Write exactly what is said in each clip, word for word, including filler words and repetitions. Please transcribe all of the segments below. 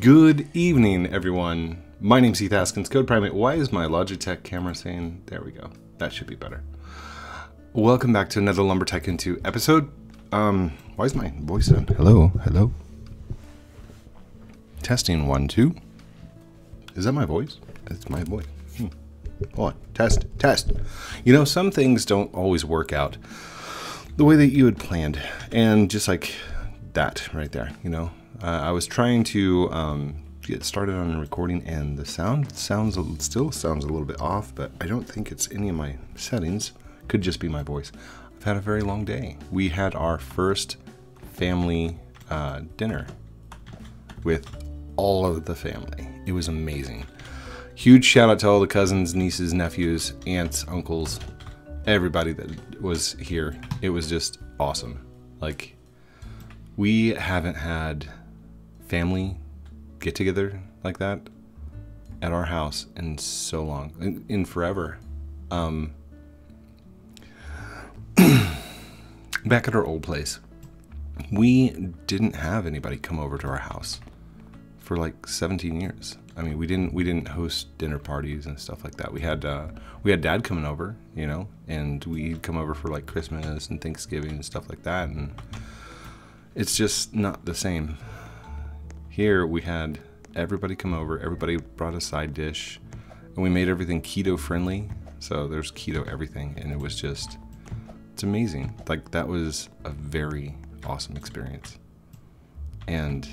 Good evening, everyone. My name's Heath Askins, CodePrime eight. Why is my Logitech camera saying, there we go. That should be better. Welcome back to another Lumber Tech Into episode. Um, why is my voice on? Hello, hello. Testing one, two. Is that my voice? That's my voice. Hmm. Hold on, test, test. You know, some things don't always work out the way that you had planned. And just like that right there, you know, uh, I was trying to um, get started on recording and the sound sounds still sounds a little bit off, but I don't think it's any of my settings. Could just be my voice. I've had a very long day. We had our first family uh, dinner with all of the family. It was amazing. Huge shout out to all the cousins, nieces, nephews, aunts, uncles, everybody that was here. It was just awesome. Like, we haven't had family get together like that at our house in so long, in, in forever. Um, back at our old place, we didn't have anybody come over to our house for like seventeen years. I mean, we didn't we didn't host dinner parties and stuff like that. We had uh, we had Dad coming over, you know, and we'd come over for like Christmas and Thanksgiving and stuff like that. And it's just not the same. Here we had everybody come over. Everybody brought a side dish, and we made everything keto friendly. So there's keto everything, and it was just it's amazing. Like, that was a very awesome experience. And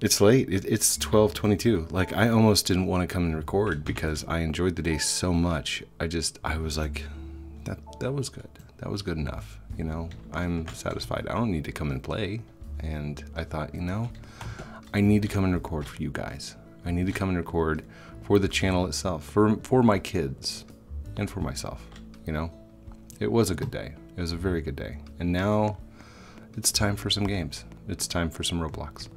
it's late. It, it's twelve twenty-two. Like, I almost didn't want to come and record because I enjoyed the day so much. I just, I was like, that that was good. That was good enough. You know, I'm satisfied. I don't need to come and play. And I thought, you know, I need to come and record for you guys. I need to come and record for the channel itself, for, for my kids and for myself. You know, it was a good day. It was a very good day. And now it's time for some games. It's time for some Roblox.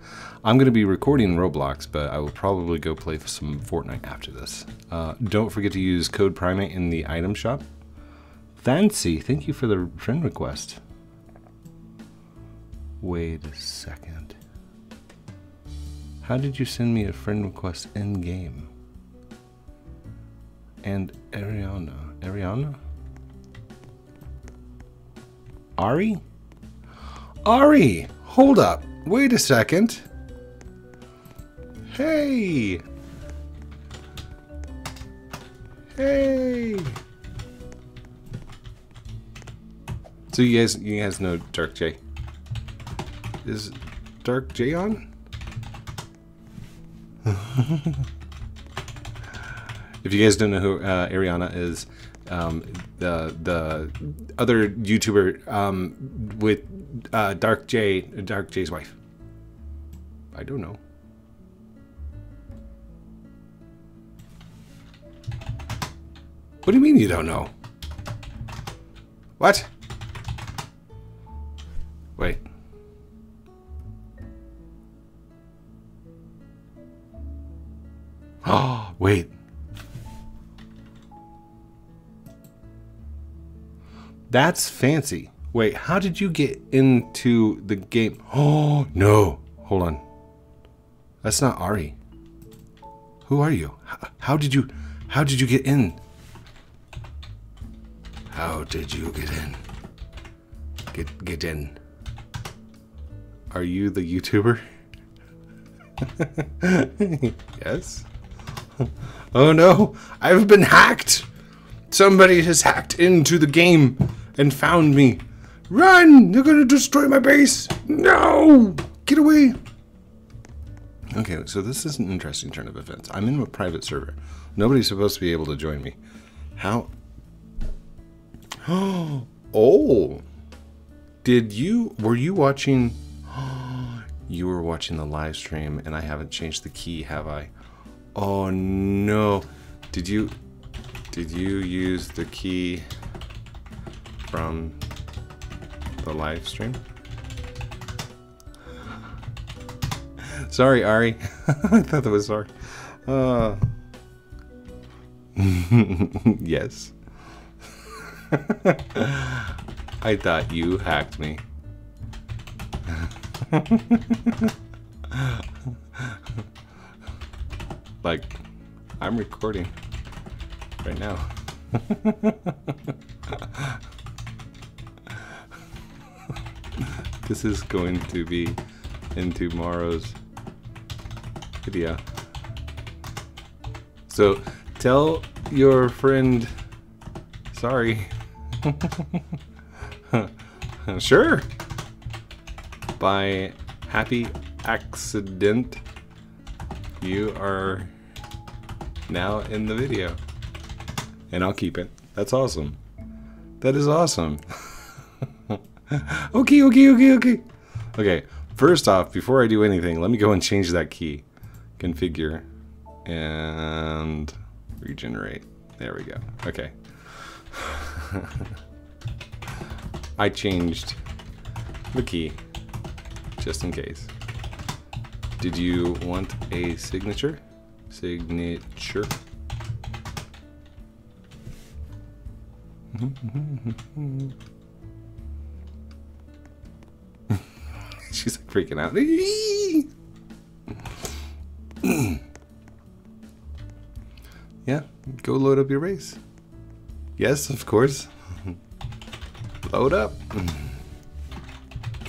I'm going to be recording Roblox, but I will probably go play some Fortnite after this. Uh, don't forget to use code Prime eight in the item shop. Fancy, thank you for the friend request. Wait a second. How did you send me a friend request in game? And Ariana, Ariana? Ari? Ari! Hold up, wait a second. Hey! Hey! So you guys, you guys know Dark Jay. Is Dark Jay on? If you guys don't know who uh, Ariana is, um, the the other YouTuber um, with uh, Dark Jay, Dark Jay's wife. I don't know. What do you mean you don't know? What? Wait. Oh, wait. That's Fancy. Wait, how did you get into the game? Oh, no. Hold on. That's not Ari. Who are you? How, how did you, how did you get in? How did you get in? Get, get in. Are you the YouTuber? Yes. Oh no, I've been hacked. Somebody has hacked into the game and found me. Run! They're gonna destroy my base. No! Get away. Okay, so this is an interesting turn of events. I'm in a private server. Nobody's supposed to be able to join me. How? Oh. Did you, were you watching? You were watching the live stream and I haven't changed the key, have I? Oh no. Did you, did you use the key from the live stream? Sorry, Ari. I thought that was sorry. Uh. Yes. I thought you hacked me. Like, I'm recording right now. This is going to be in tomorrow's video. So tell your friend sorry. Sure. By happy accident, you are now in the video. And I'll keep it. That's awesome. That is awesome. Okay, okay, okay, okay. Okay, first off, before I do anything, let me go and change that key. Configure and regenerate. There we go. Okay. I changed the key just in case. Did you want a signature? Signature. She's like freaking out. Yeah, go load up your race. Yes, of course. Load up.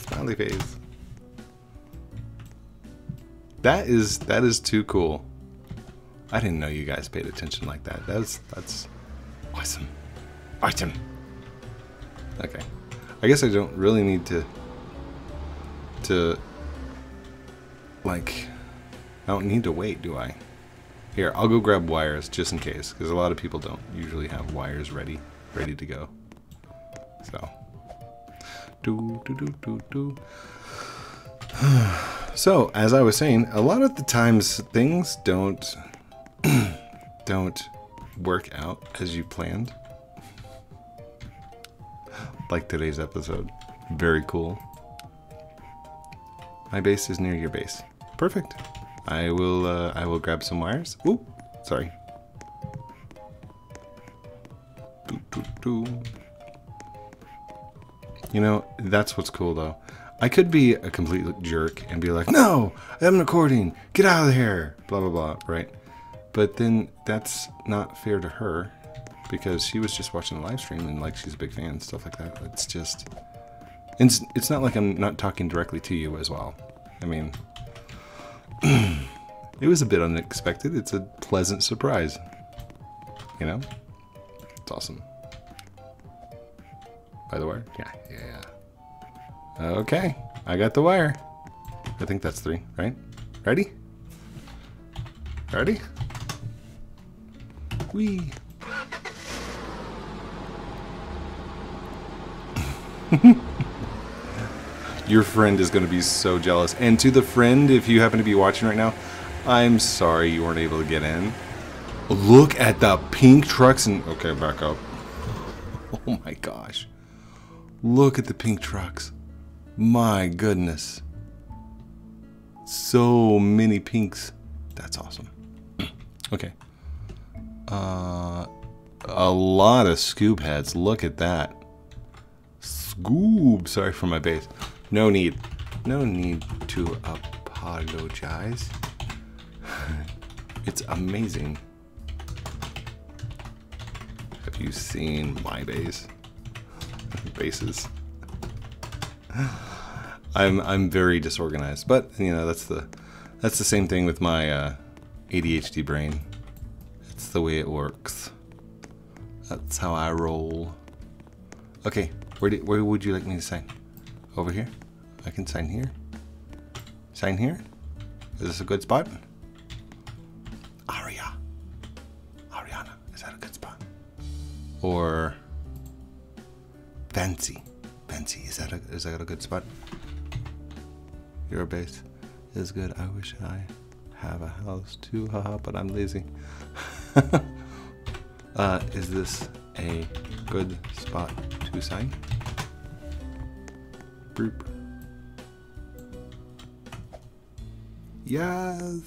Smiley face. That is that is too cool. I didn't know you guys paid attention like that. That's that's awesome. Awesome. Okay. I guess I don't really need to to like I don't need to wait, do I? Here, I'll go grab wires just in case, because a lot of people don't usually have wires ready, ready to go. So do do do do do. So, as I was saying, a lot of the times things don't don't work out as you planned. Like today's episode. Very cool. My base is near your base. Perfect. I will uh, I will grab some wires. Ooh, sorry. Doo, doo, doo. You know, that's what's cool though. I could be a complete jerk and be like, no, I'm recording, get out of here, blah, blah, blah, right? But then that's not fair to her because she was just watching the live stream and like she's a big fan, stuff like that. It's just, it's, it's not like I'm not talking directly to you as well. I mean, it was a bit unexpected. It's a pleasant surprise, you know? It's awesome. By the way, yeah, yeah, yeah. Okay, I got the wire. I think that's three, right? Ready? Ready? Whee! Your friend is going to be so jealous. And to the friend, if you happen to be watching right now, I'm sorry you weren't able to get in. Look at the pink trucks and... Okay, back up. Oh my gosh. Look at the pink trucks. My goodness. So many pinks. That's awesome. Okay. Uh, a lot of Scoob heads. Look at that. Scoob. Sorry for my base. No need. No need to apologize. It's amazing. Have you seen my base? Bases. I'm I'm very disorganized, but you know that's the that's the same thing with my uh, A D H D brain. It's the way it works. That's how I roll. Okay, where do, where would you like me to sign? Over here? I can sign here. Sign here? Is this a good spot? Aria, Ariana, is that a good spot? Or Fancy. Fancy, is that a, is that a good spot? Your base is good. I wish I have a house too, haha, but I'm lazy. uh, is this a good spot to sign? Boop. Yes!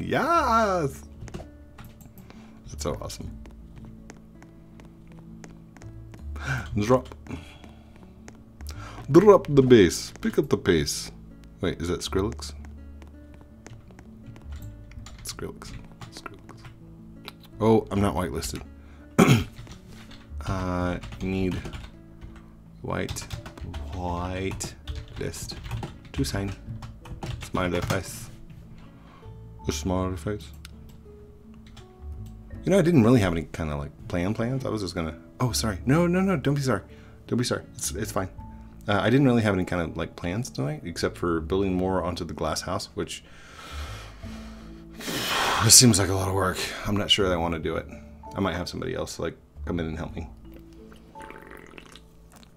Yes! That's so awesome. Drop. Drop the base. Pick up the pace. Wait, is that Skrillex? Skrillex. Skrillex. Oh, I'm not whitelisted. uh, need white, white list to sign. Smiley face. A smiley face. You know, I didn't really have any kind of like plan plans. I was just gonna. Oh, sorry. No, no, no. Don't be sorry. Don't be sorry. It's it's fine. Uh, I didn't really have any kind of like plans tonight, except for building more onto the glass house, which seems like a lot of work. I'm not sure that I want to do it. I might have somebody else like come in and help me.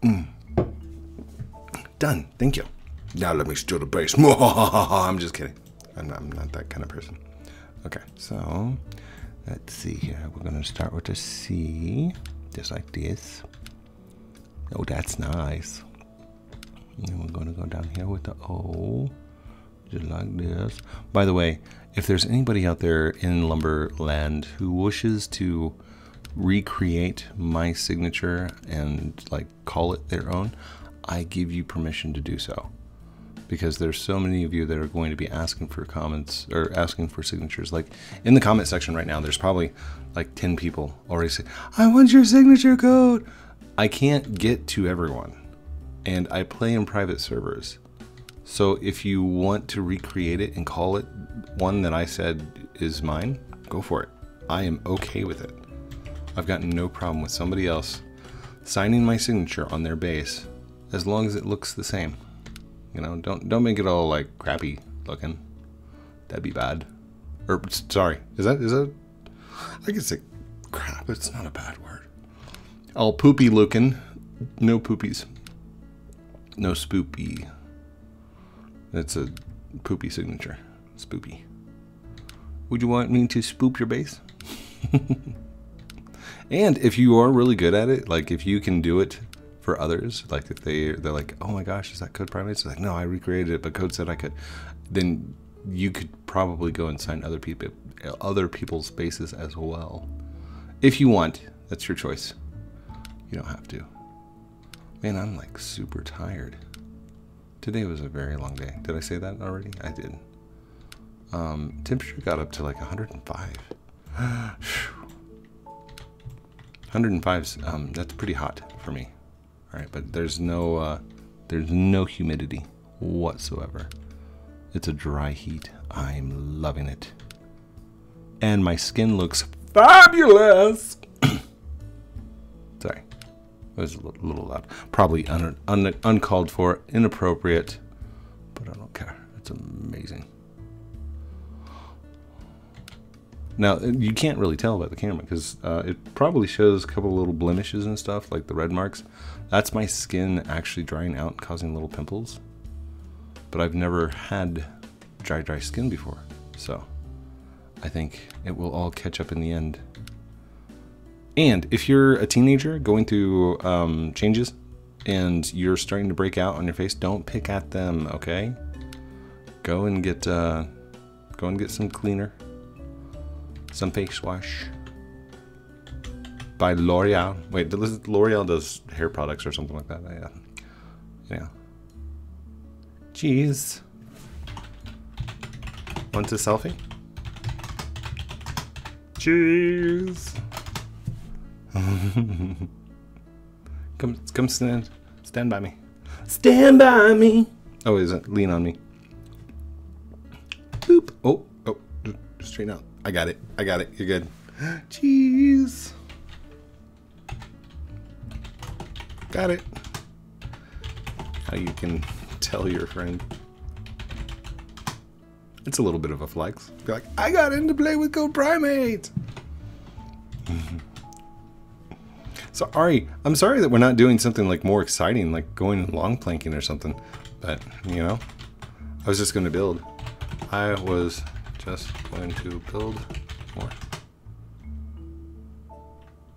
Mm. Done. Thank you. Now let me steal the base. I'm just kidding. I'm not, I'm not that kind of person. Okay, so. Let's see here, we're gonna start with a C, just like this. Oh, that's nice. And we're gonna go down here with the O, just like this. By the way, if there's anybody out there in Lumberland who wishes to recreate my signature and like call it their own, I give you permission to do so. Because there's so many of you that are going to be asking for comments or asking for signatures. Like in the comment section right now, there's probably like ten people already saying, I want your signature code. I can't get to everyone. And I play in private servers. So if you want to recreate it and call it one that I said is mine, go for it. I am okay with it. I've got no problem with somebody else signing my signature on their base as long as it looks the same. You know, don't don't make it all like crappy looking. That'd be bad. Or sorry, is that is that? I guess it's crap. It's not a bad word. All poopy looking, no poopies, no spoopy. That's a poopy signature. Spoopy. Would you want me to spoop your base? And if you are really good at it, like if you can do it. For others, like if they they're like, oh my gosh, is that CodePrime eight? It's like, no, I recreated it, but Code said I could. Then you could probably go and sign other people, other people's bases as well, if you want. That's your choice. You don't have to. Man, I'm like super tired. Today was a very long day. Did I say that already? I did. Um, temperature got up to like one hundred and five. one hundred and five's. Um, that's pretty hot for me. All right, but there's no uh, there's no humidity whatsoever. It's a dry heat. I'm loving it, and my skin looks fabulous. Sorry, it was a little loud. Probably un un uncalled for, inappropriate, but I don't care. It's amazing. Now, you can't really tell about the camera because uh, it probably shows a couple little blemishes and stuff, like the red marks. That's my skin actually drying out and causing little pimples. But I've never had dry, dry skin before. So I think it will all catch up in the end. And if you're a teenager going through um, changes and you're starting to break out on your face, don't pick at them, okay? Go and get, uh, go and get some cleaner. Some face wash by L'Oreal. Wait, L'Oreal does hair products or something like that. Yeah. Yeah. Jeez. Want a selfie? Cheese. come, come stand, stand by me. Stand by me. Oh, is it? Lean on me. Boop. Oh, oh, straighten out. I got it. I got it. You're good. Jeez. Got it. How you can tell your friend. It's a little bit of a flex. Be like, I got into play with CodePrime eight. So Ari, I'm sorry that we're not doing something like more exciting, like going long planking or something. But, you know, I was just going to build. I was... Just going to build more.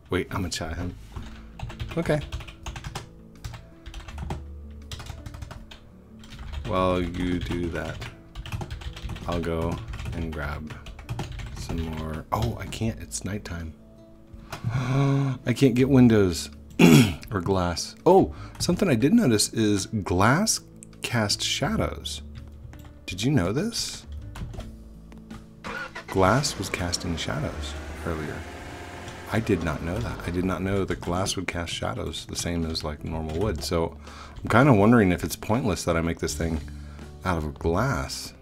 Wait, I'm a child. Okay. While you do that, I'll go and grab some more. Oh, I can't. It's nighttime. I can't get windows or glass. Oh, something I did notice is glass casts shadows. Did you know this? glass was casting shadows earlier. I did not know that. I did not know that glass would cast shadows the same as like normal wood. So I'm kind of wondering if it's pointless that I make this thing out of glass.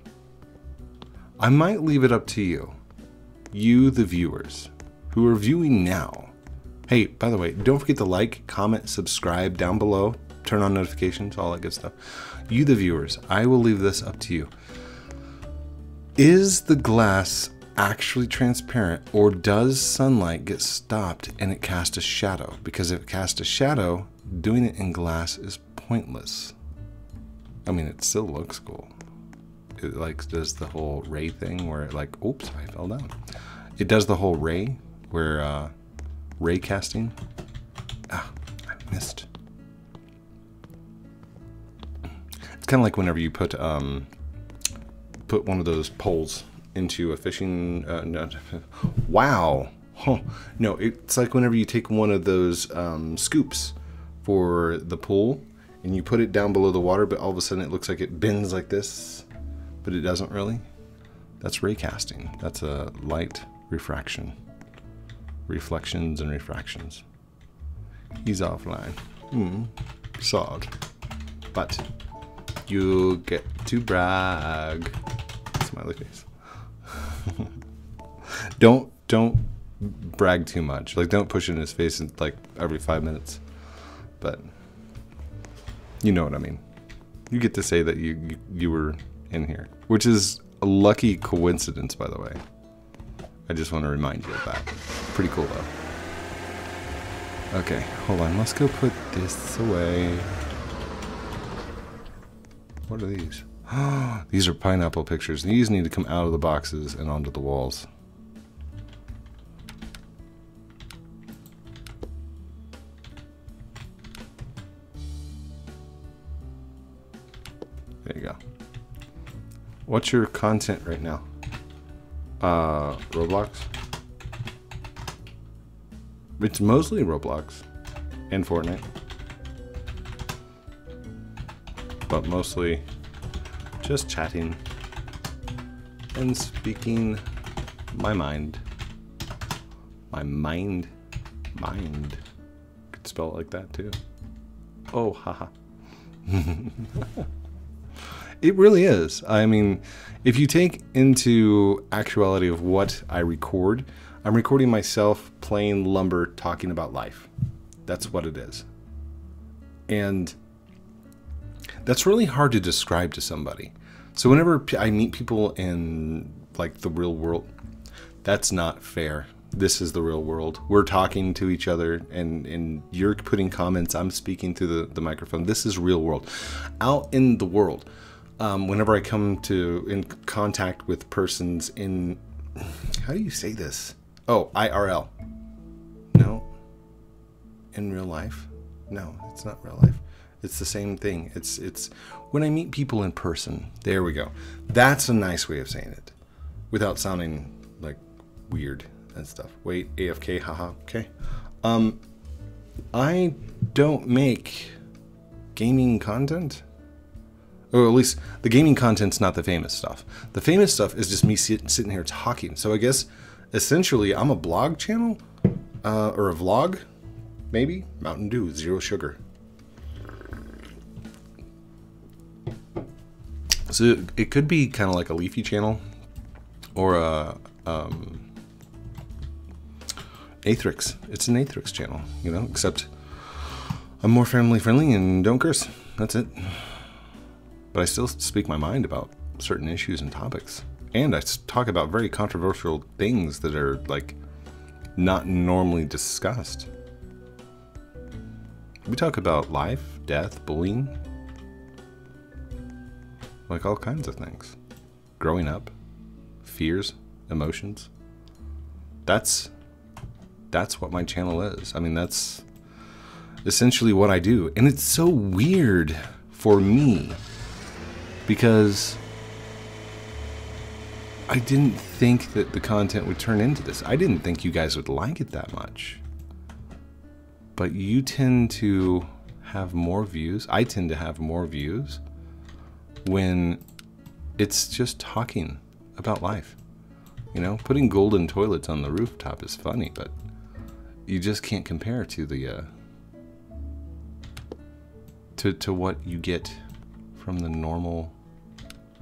I might leave it up to you, you the viewers, who are viewing now. Hey, by the way, don't forget to like, comment, subscribe down below, turn on notifications, all that good stuff. You the viewers, I will leave this up to you. Is the glass actually transparent, or does sunlight get stopped and it casts a shadow? Because if it casts a shadow, doing it in glass is pointless. I mean, it still looks cool. It like does the whole ray thing where it like, oops, I fell down. It does the whole ray where uh, ray casting. Ah, I missed. It's kind of like whenever you put um, put one of those poles into a fishing. Uh, no, wow. Huh. No, it's like whenever you take one of those um, scoops for the pool and you put it down below the water, but all of a sudden it looks like it bends like this, but it doesn't really. That's ray casting. That's a light refraction. Reflections and refractions. He's offline. Hmm. Sod. But you get to brag. Smiley face. don't don't brag too much. Like, don't push it in his face in, like every five minutes. But you know what I mean. You get to say that you you, you were in here, which is a lucky coincidence, by the way. I just want to remind you of that. Pretty cool though. Okay, hold on. Let's go put this away. What are these? These are pineapple pictures. These need to come out of the boxes and onto the walls. There you go. What's your content right now? Uh, Roblox? It's mostly Roblox and Fortnite. But mostly just chatting and speaking my mind. My mind. Mind. Could spell it like that too. Oh, haha. It really is. I mean, if you take into actuality of what I record, I'm recording myself playing lumber, talking about life. That's what it is. And that's really hard to describe to somebody. So whenever I meet people in like the real world, that's not fair. This is the real world. We're talking to each other and, and you're putting comments. I'm speaking through the, the microphone. This is real world. Out in the world, um, whenever I come to in contact with persons in, how do you say this? Oh, I R L. No. In real life? No, it's not real life. It's the same thing. It's it's when I meet people in person. There we go. That's a nice way of saying it without sounding like weird and stuff. Wait, A F K, haha, okay. Um, I don't make gaming content. Or at least the gaming content's not the famous stuff. The famous stuff is just me sit, sitting here talking. So I guess essentially I'm a blog channel uh, or a vlog, maybe. Mountain Dew, Zero Sugar. So it could be kind of like a leafy channel or a um, Aetherix. It's an Aetherix channel, you know, except I'm more family friendly and don't curse. That's it. But I still speak my mind about certain issues and topics. And I talk about very controversial things that are like not normally discussed. We talk about life, death, bullying. Like all kinds of things. Growing up, fears, emotions. That's that's what my channel is. I mean, that's essentially what I do. And it's so weird for me because I didn't think that the content would turn into this. I didn't think you guys would like it that much. But you tend to have more views. I tend to have more views when it's just talking about life. You know, putting golden toilets on the rooftop is funny, but you just can't compare to the uh, to to what you get from the normal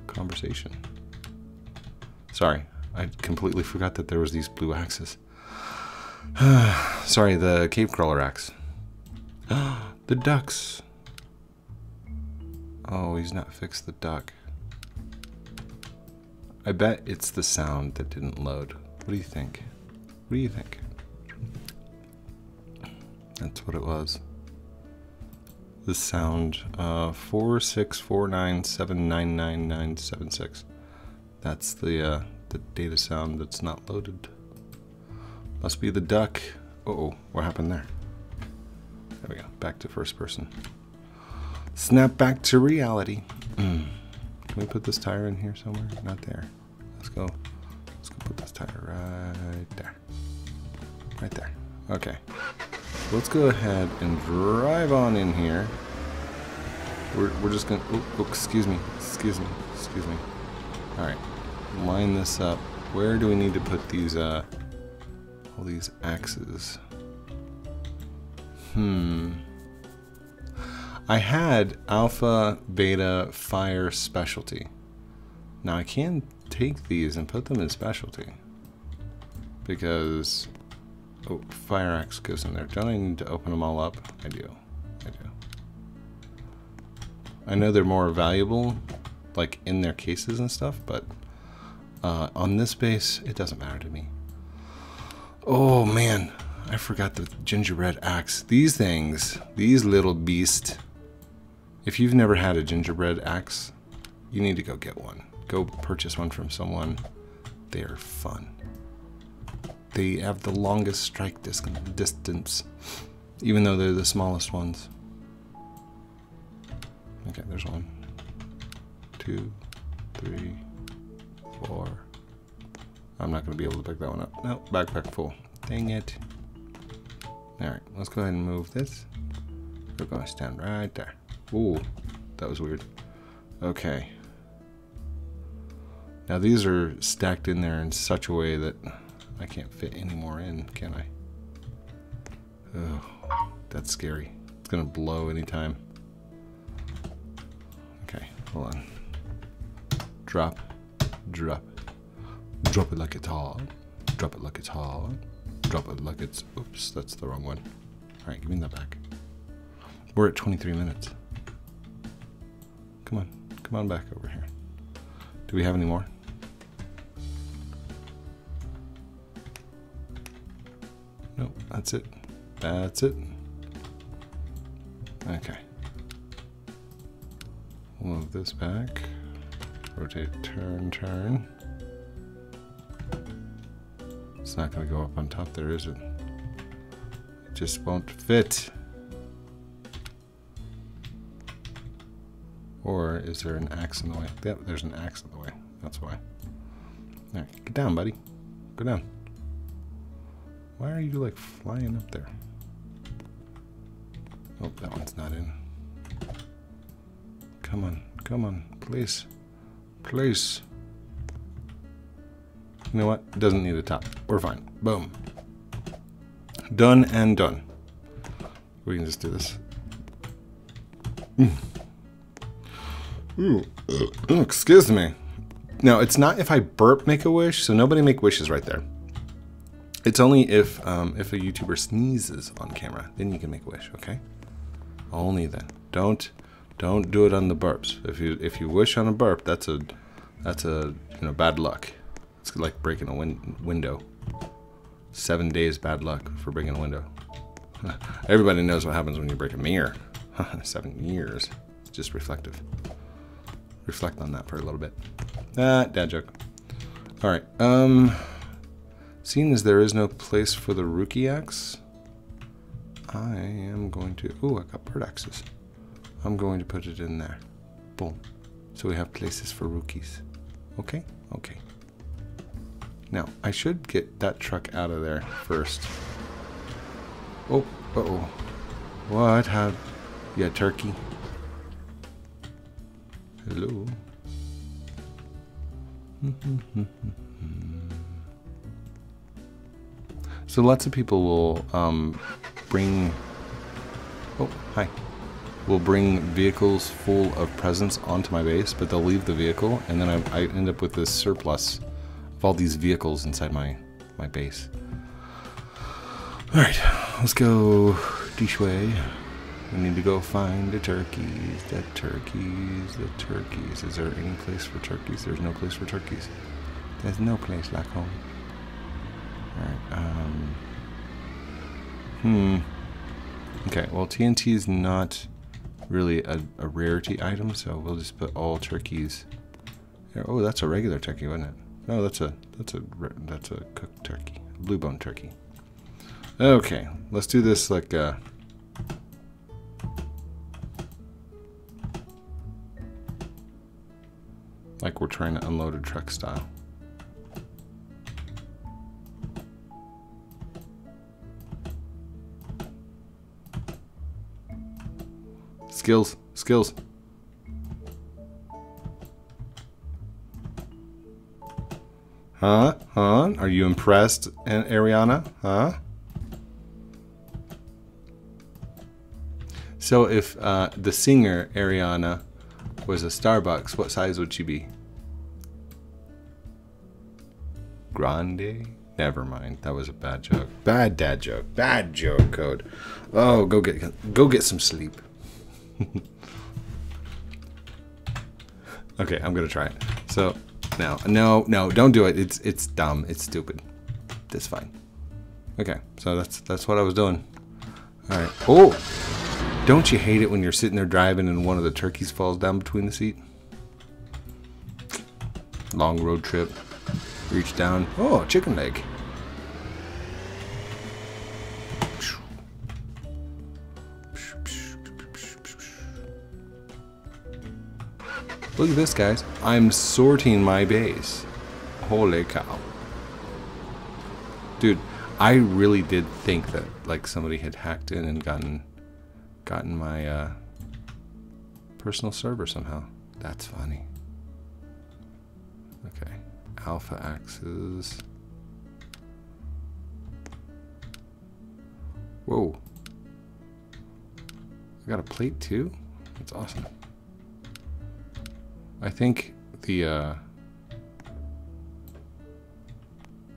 conversation. Sorry, I completely forgot that there was these blue axes. Sorry, the cave crawler axe. The ducks. Oh, he's not fixed the duck. I bet it's the sound that didn't load. What do you think? What do you think? That's what it was. The sound, uh, four six four nine seven nine nine nine seven six. That's the uh, the data sound that's not loaded. Must be the duck. Uh oh, what happened there? There we go. Back to first person. Snap back to reality. Mm. Can we put this tire in here somewhere? Not there. Let's go. Let's go put this tire right there. Right there. Okay. Let's go ahead and drive on in here. We're, we're just gonna, oh, oh, excuse me, excuse me, excuse me. All right, line this up. Where do we need to put these, uh, all these axes? Hmm. I had alpha, beta, fire, specialty. Now I can take these and put them in specialty because, oh, fire axe goes in there. Don't I need to open them all up? I do, I do. I know they're more valuable, like in their cases and stuff, but uh, on this base, it doesn't matter to me. Oh man, I forgot the gingerbread axe. These things, these little beasts. If you've never had a gingerbread axe, you need to go get one. Go purchase one from someone. They are fun. They have the longest strike distance, even though they're the smallest ones. Okay, there's one, two, three, four. I'm not gonna be able to pick that one up. Nope, backpack full. Dang it. All right, let's go ahead and move this. We're gonna stand right there. Ooh, that was weird. Okay. Now these are stacked in there in such a way that I can't fit any more in, can I? Oh, that's scary. It's gonna blow anytime. Okay, hold on. Drop, drop. Drop it like it's hard. Drop it like it's hard. Drop it like it's, oops, that's the wrong one. All right, give me that back. We're at twenty-three minutes. Come on, come on back over here. Do we have any more? No, that's it, that's it. Okay. We'll move this back. Rotate, turn, turn. It's not gonna go up on top there, is it? It just won't fit. Or is there an axe in the way? Yep, there's an axe in the way, that's why. All right, get down, buddy, go down. Why are you like flying up there? Oh, that one's not in. Come on, come on, please, please. You know what? Doesn't need a top. We're fine. Boom. Done and done. We can just do this. Mm. Ooh. Oh, excuse me. Now, it's not if I burp make a wish, so nobody make wishes right there. It's only if um, if a YouTuber sneezes on camera, then you can make a wish, okay? Only then. Don't don't do it on the burps. If you if you wish on a burp, that's a that's a you know bad luck. It's like breaking a win window. Seven days bad luck for breaking a window. Everybody knows what happens when you break a mirror. Seven years. It's just reflective. Reflect on that for a little bit. Ah, dad joke. All right. Um, seeing as there is no place for the rookie axe, I am going to. Ooh, I got bird axes. I'm going to put it in there. Boom. So we have places for rookies. Okay. Okay. Now, I should get that truck out of there first. Oh, uh-oh. What have... Yeah, turkey. Hello. So lots of people will um, bring, oh, hi, will bring vehicles full of presents onto my base, but they'll leave the vehicle, and then I, I end up with this surplus of all these vehicles inside my, my base. All right, let's go this way. We need to go find the turkeys, the turkeys, the turkeys. Is there any place for turkeys? There's no place for turkeys. There's no place like home. Alright, um... Hmm. Okay, well, T N T is not really a, a rarity item, so we'll just put all turkeys here. Oh, that's a regular turkey, wasn't it? No, that's a, that's a, that's a cooked turkey. Blue bone turkey. Okay, let's do this like, uh... like we're trying to unload a truck style. Skills, skills. Huh? Huh? Are you impressed, Ariana? Huh? So if uh, the singer, Ariana, was a Starbucks, what size would she be? Grande? Never mind. That was a bad joke. Bad dad joke. Bad joke code. Oh, go get go get some sleep. Okay, I'm gonna try it. So no, no, no, don't do it. It's it's dumb. It's stupid. That's fine. Okay, so that's that's what I was doing. All right. Oh. Don't you hate it when you're sitting there driving and one of the turkeys falls down between the seat? Long road trip. Reach down. Oh, chicken leg. Look at this, guys. I'm sorting my base. Holy cow. Dude, I really did think that like somebody had hacked in and gotten... gotten my uh, personal server somehow. That's funny. Okay, alpha axis. Whoa. I got a plate too? That's awesome. I think the uh,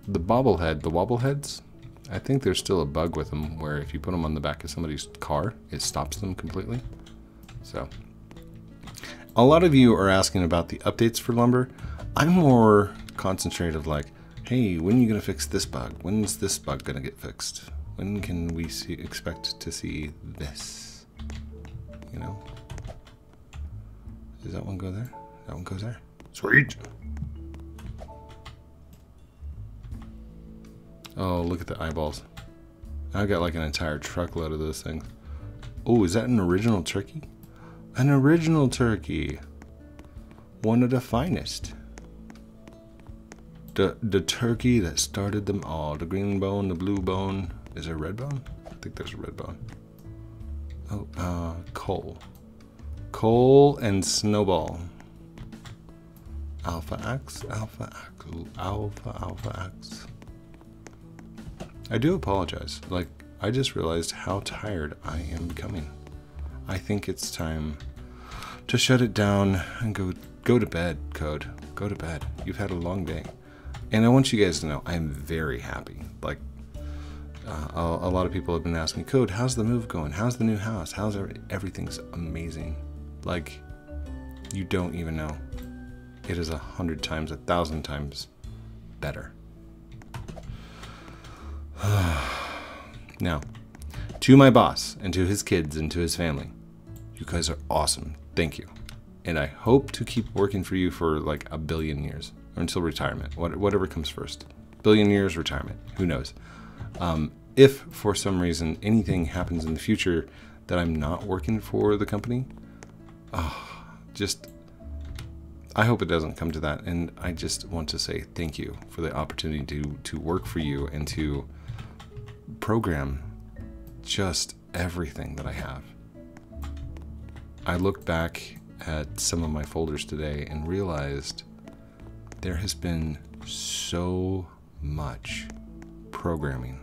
the bobblehead, the wobbleheads, I think there's still a bug with them where if you put them on the back of somebody's car, it stops them completely. So, a lot of you are asking about the updates for Lumber. I'm more concentrated of like, hey, when are you going to fix this bug? When is this bug going to get fixed? When can we see, expect to see this? You know? Does that one go there? That one goes there. Sweet! Oh, look at the eyeballs. I've got like an entire truckload of those things. Oh, is that an original turkey? An original turkey. One of the finest. The, the turkey that started them all. The green bone, the blue bone. Is there a red bone? I think there's a red bone. Oh, uh, coal. Coal and snowball. Alpha axe, alpha axe, alpha, alpha axe. I do apologize. Like, I just realized how tired I am becoming. I think it's time to shut it down and go go to bed, Code. Go to bed. You've had a long day. And I want you guys to know, I'm very happy. Like, uh, a, a lot of people have been asking me, Code, how's the move going? How's the new house? How's every, everything's amazing? Like, you don't even know. It is a hundred times, a thousand times better. Now, to my boss and to his kids and to his family, you guys are awesome. Thank you. And I hope to keep working for you for like a billion years or until retirement, whatever comes first. Billion years, retirement, who knows? Um, if for some reason anything happens in the future that I'm not working for the company, oh, just, I hope it doesn't come to that. And I just want to say thank you for the opportunity to, to work for you and to program just everything that I have. I looked back at some of my folders today and realized there has been so much programming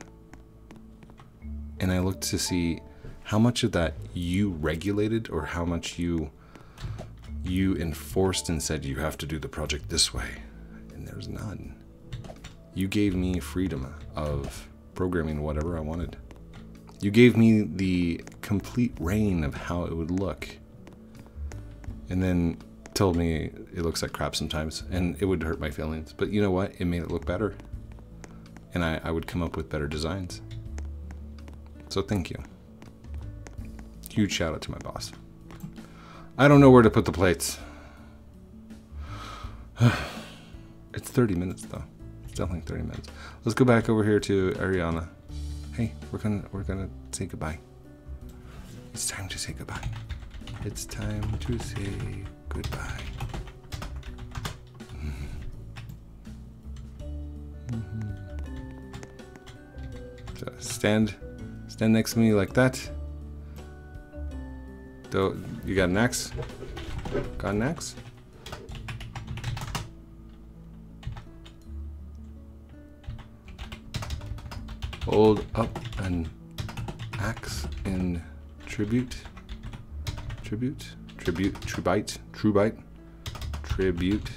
and I looked to see how much of that you regulated or how much you you enforced and said you have to do the project this way, and there's none. You gave me freedom of programming whatever I wanted. You gave me the complete reign of how it would look, and then told me it looks like crap sometimes, and it would hurt my feelings, but you know what? It made it look better, and I, I would come up with better designs. So thank you. Huge shout out to my boss. I don't know where to put the plates. It's thirty minutes though. It's definitely thirty minutes. Let's go back over here to Ariana. Hey, we're gonna we're gonna say goodbye. It's time to say goodbye. It's time to say goodbye. Mm-hmm. Mm-hmm. So stand, stand next to me like that. So you got an axe? Got an axe? Hold up an axe in tribute. Tribute? Tribute. Tribite. Trubite. Tribute.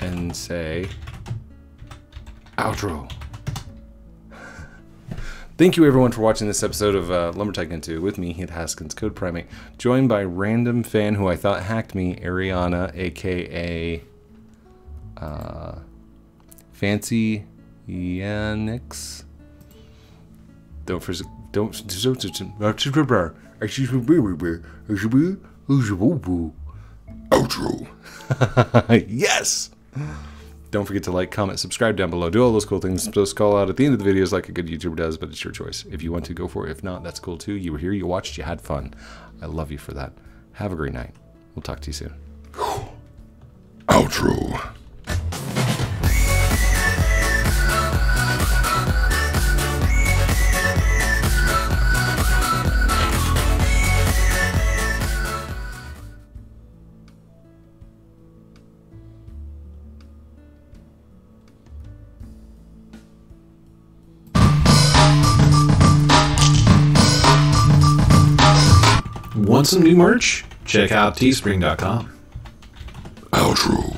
And say outro. Thank you everyone for watching this episode of uh, Lumber Tycoon two with me, Heath Askins, CodePrime eight, joined by random fan who I thought hacked me, Ariana, aka uh, Fancy Yannix. Don't for don't outro. Yes. Don't forget to like, comment, subscribe down below. Do all those cool things. Just call out at the end of the videos like a good YouTuber does, but it's your choice. If you want to, go for it. If not, that's cool too. You were here, you watched, you had fun. I love you for that. Have a great night. We'll talk to you soon. Outro. Want some new merch? Check out teespring dot com. Outro.